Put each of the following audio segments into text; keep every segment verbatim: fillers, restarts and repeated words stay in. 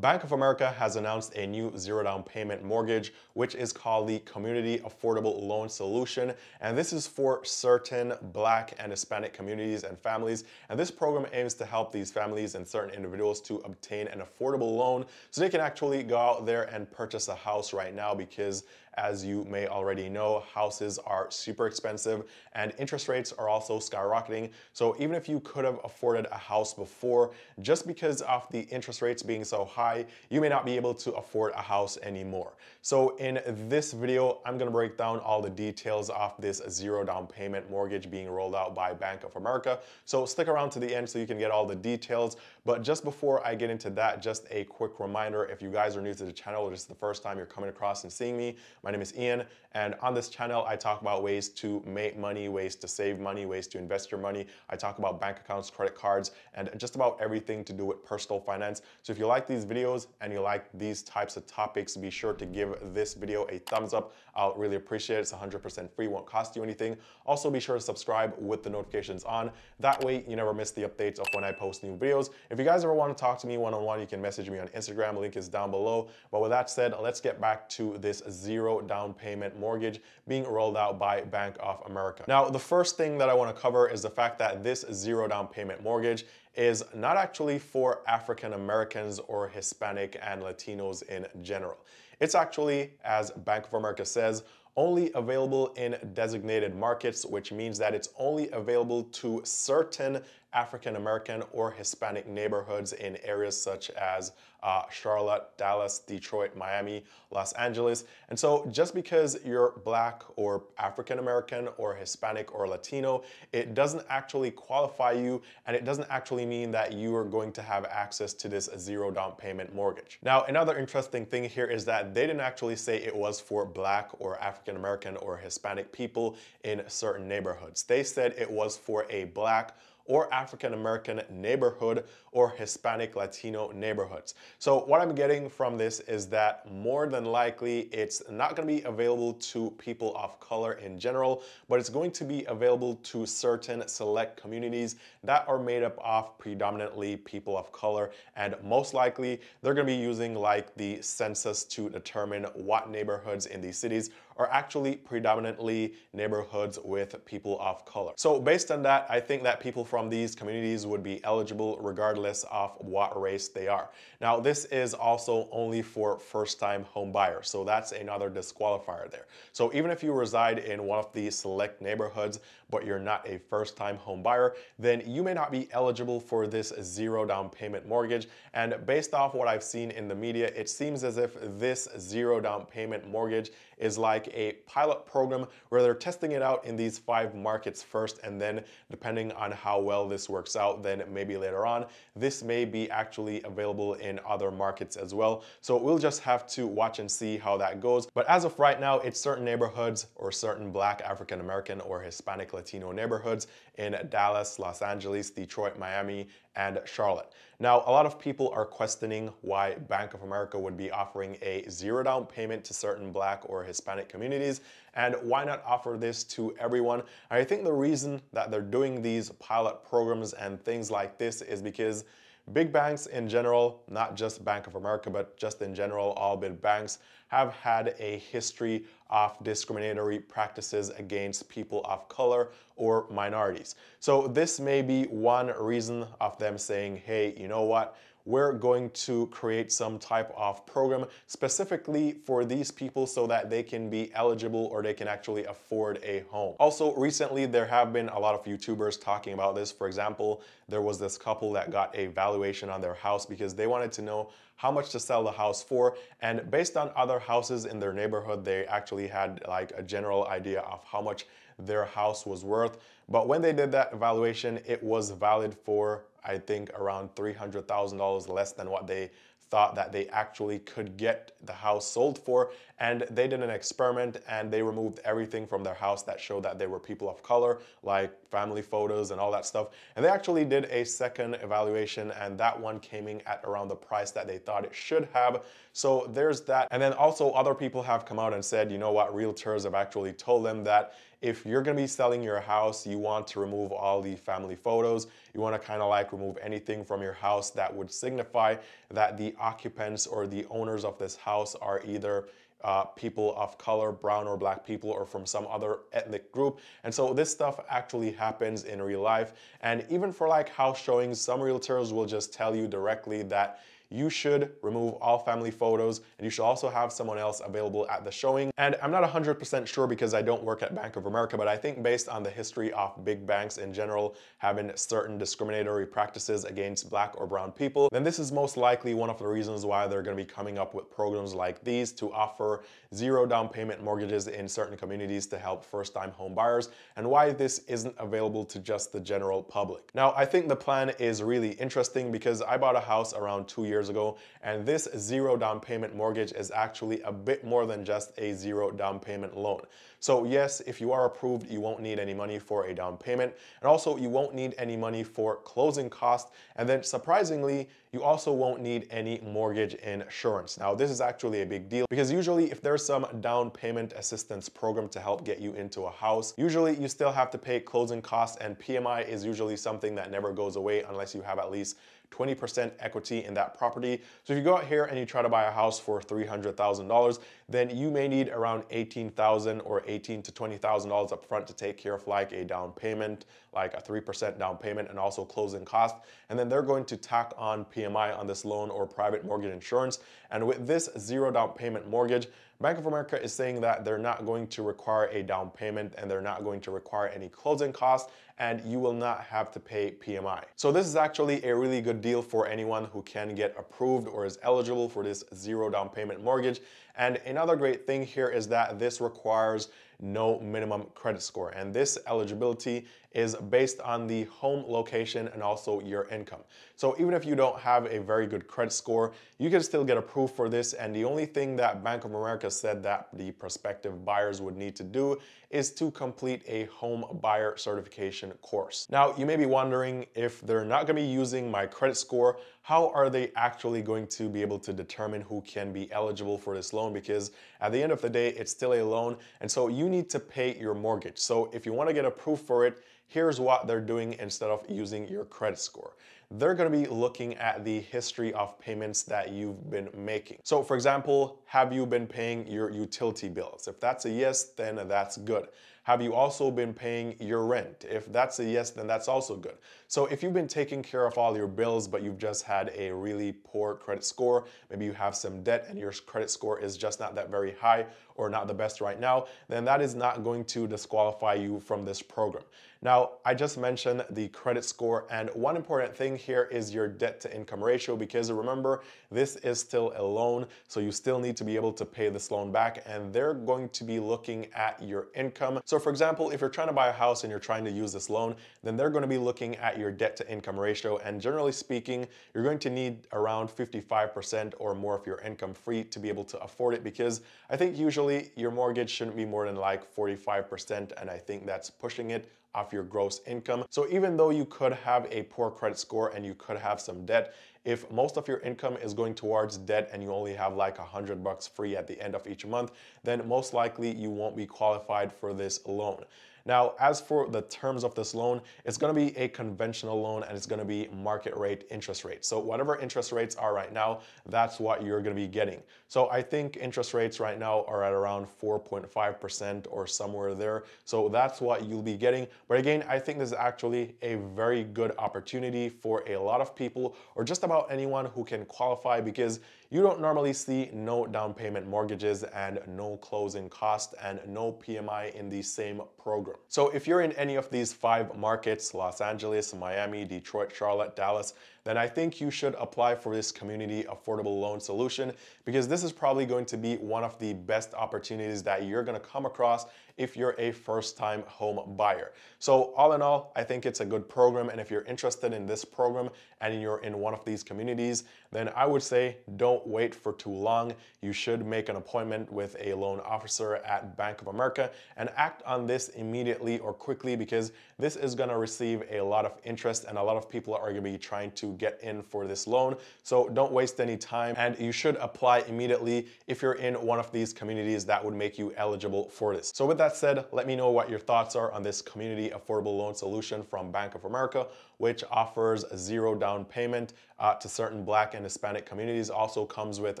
Bank of America has announced a new zero down payment mortgage, which is called the Community Affordable Loan Solution, and this is for certain Black and Hispanic communities and families. And this program aims to help these families and certain individuals to obtain an affordable loan so they can actually go out there and purchase a house right now, because as you may already know, houses are super expensive and interest rates are also skyrocketing. So even if you could have afforded a house before, just because of the interest rates being so high, you may not be able to afford a house anymore. So in this video, I'm gonna break down all the details of this zero down payment mortgage being rolled out by Bank of America. So stick around to the end so you can get all the details. But just before I get into that, just a quick reminder, if you guys are new to the channel or this is the first time you're coming across and seeing me, my name is Ian, and on this channel, I talk about ways to make money, ways to save money, ways to invest your money. I talk about bank accounts, credit cards, and just about everything to do with personal finance. So if you like these videos and you like these types of topics, be sure to give this video a thumbs up. I'll really appreciate it. It's one hundred percent free, won't cost you anything. Also, be sure to subscribe with the notifications on. That way, you never miss the updates of when I post new videos. If you guys ever want to talk to me one-on-one, you can message me on Instagram. Link is down below. But with that said, let's get back to this zero down payment mortgage being rolled out by Bank of America. Now, the first thing that I want to cover is the fact that this zero down payment mortgage is not actually for African Americans or Hispanic and Latinos in general. It's actually, as Bank of America says, only available in designated markets, which means that it's only available to certain African American or Hispanic neighborhoods in areas such as uh, Charlotte, Dallas, Detroit, Miami, Los Angeles. And so just because you're Black or African American or Hispanic or Latino, it doesn't actually qualify you, and it doesn't actually mean that you are going to have access to this zero down payment mortgage. Now, another interesting thing here is that they didn't actually say it was for Black or African American or Hispanic people in certain neighborhoods. They said it was for a Black or African American neighborhood or Hispanic Latino neighborhoods. So what I'm getting from this is that more than likely it's not going to be available to people of color in general, but it's going to be available to certain select communities that are made up of predominantly people of color, and most likely they're going to be using like the census to determine what neighborhoods in these cities are actually predominantly neighborhoods with people of color. So based on that, I think that people from these communities would be eligible regardless of what race they are. Now, this is also only for first-time home buyers, so that's another disqualifier there. So even if you reside in one of these select neighborhoods, but you're not a first-time home buyer, then you may not be eligible for this zero down payment mortgage. And based off what I've seen in the media, it seems as if this zero down payment mortgage is like a pilot program where they're testing it out in these five markets first, and then depending on how well this works out, then maybe later on, this may be actually available in other markets as well. So we'll just have to watch and see how that goes. But as of right now, it's certain neighborhoods or certain Black, African American, or Hispanic, Latino neighborhoods in Dallas, Los Angeles, Detroit, Miami, and Charlotte. Now, a lot of people are questioning why Bank of America would be offering a zero down payment to certain Black or Hispanic communities, and why not offer this to everyone? And I think the reason that they're doing these pilot programs and things like this is because big banks in general, not just Bank of America, but just in general, all big banks have had a history of discriminatory practices against people of color or minorities. So this may be one reason of them saying, hey, you know what? We're going to create some type of program specifically for these people so that they can be eligible or they can actually afford a home. Also, recently, there have been a lot of YouTubers talking about this. For example, there was this couple that got a valuation on their house because they wanted to know how much to sell the house for, and based on other houses in their neighborhood, they actually had like a general idea of how much their house was worth. But when they did that evaluation, it was valid for, I think, around three hundred thousand dollars less than what they thought that they actually could get the house sold for. And they did an experiment and they removed everything from their house that showed that they were people of color, like family photos and all that stuff. And they actually did a second evaluation, and that one came in at around the price that they thought it should have. So there's that. And then also other people have come out and said, you know what, realtors have actually told them that if you're going to be selling your house, you want to remove all the family photos. You want to kind of like remove anything from your house that would signify that the occupants or the owners of this house are either Uh, people of color, brown or black people, or from some other ethnic group. And so this stuff actually happens in real life. And even for like house showings, some realtors will just tell you directly that you should remove all family photos and you should also have someone else available at the showing. And I'm not one hundred percent sure because I don't work at Bank of America, but I think based on the history of big banks in general having certain discriminatory practices against black or brown people, then this is most likely one of the reasons why they're gonna be coming up with programs like these to offer zero down payment mortgages in certain communities to help first-time home buyers, and why this isn't available to just the general public. Now, I think the plan is really interesting because I bought a house around two years ago, and this zero down payment mortgage is actually a bit more than just a zero down payment loan. So yes, if you are approved, you won't need any money for a down payment, and also you won't need any money for closing costs, and then surprisingly, you also won't need any mortgage insurance. Now, this is actually a big deal because usually if there's some down payment assistance program to help get you into a house, usually you still have to pay closing costs, and P M I is usually something that never goes away unless you have at least twenty percent equity in that property. So if you go out here and you try to buy a house for three hundred thousand dollars, then you may need around eighteen thousand dollars or eighteen thousand to twenty thousand dollars up front to take care of like a down payment, like a three percent down payment, and also closing costs. And then they're going to tack on P M I on this loan or private mortgage insurance. And with this zero down payment mortgage, Bank of America is saying that they're not going to require a down payment and they're not going to require any closing costs, and you will not have to pay P M I. So this is actually a really good deal for anyone who can get approved or is eligible for this zero down payment mortgage. And another great thing here is that this requires no minimum credit score, and this eligibility is based on the home location and also your income. So even if you don't have a very good credit score, you can still get approved for this, and the only thing that Bank of America said that the prospective buyers would need to do is to complete a home buyer certification course. Now, you may be wondering, if they're not going to be using my credit score, how are they actually going to be able to determine who can be eligible for this loan? Because at the end of the day, it's still a loan, and so you need to pay your mortgage. So if you want to get approved for it, here's what they're doing instead of using your credit score. They're going to be looking at the history of payments that you've been making. So for example, have you been paying your utility bills? If that's a yes, then that's good. Have you also been paying your rent? If that's a yes, then that's also good. So if you've been taking care of all your bills, but you've just had a really poor credit score, maybe you have some debt and your credit score is just not that very high or not the best right now, then that is not going to disqualify you from this program. Now, I just mentioned the credit score, and one important thing here is your debt to income ratio, because remember, this is still a loan, so you still need to be able to pay this loan back, and they're going to be looking at your income. So for example, if you're trying to buy a house and you're trying to use this loan, then they're going to be looking at your debt to income ratio, and generally speaking, you're going to need around fifty-five percent or more of your income free to be able to afford it, because I think usually your mortgage shouldn't be more than like forty-five percent, and I think that's pushing it off your gross income. So even though you could have a poor credit score and you could have some debt, if most of your income is going towards debt and you only have like a hundred bucks free at the end of each month, then most likely you won't be qualified for this loan. Now, as for the terms of this loan, it's going to be a conventional loan and it's going to be market rate interest rate. So whatever interest rates are right now, that's what you're going to be getting. So I think interest rates right now are at around four point five percent or somewhere there. So that's what you'll be getting. But again, I think this is actually a very good opportunity for a lot of people, or just about anyone who can qualify, because you don't normally see no down payment mortgages and no closing costs and no P M I in the same program. So if you're in any of these five markets, Los Angeles, Miami, Detroit, Charlotte, Dallas, then I think you should apply for this Community Affordable Loan Solution, because this is probably going to be one of the best opportunities that you're going to come across if you're a first-time home buyer. So all in all, I think it's a good program, and if you're interested in this program and you're in one of these communities, then I would say don't wait for too long. You should make an appointment with a loan officer at Bank of America and act on this immediately or quickly, because this is going to receive a lot of interest and a lot of people are going to be trying to to get in for this loan. So don't waste any time, and you should apply immediately if you're in one of these communities that would make you eligible for this. So with that said, let me know what your thoughts are on this Community Affordable Loan Solution from Bank of America, which offers zero down payment uh, to certain Black and Hispanic communities. Also comes with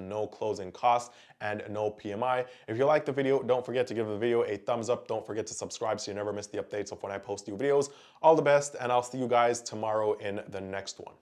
no closing costs and no P M I. If you like the video, don't forget to give the video a thumbs up. Don't forget to subscribe so you never miss the updates of when I post new videos. All the best, and I'll see you guys tomorrow in the next one.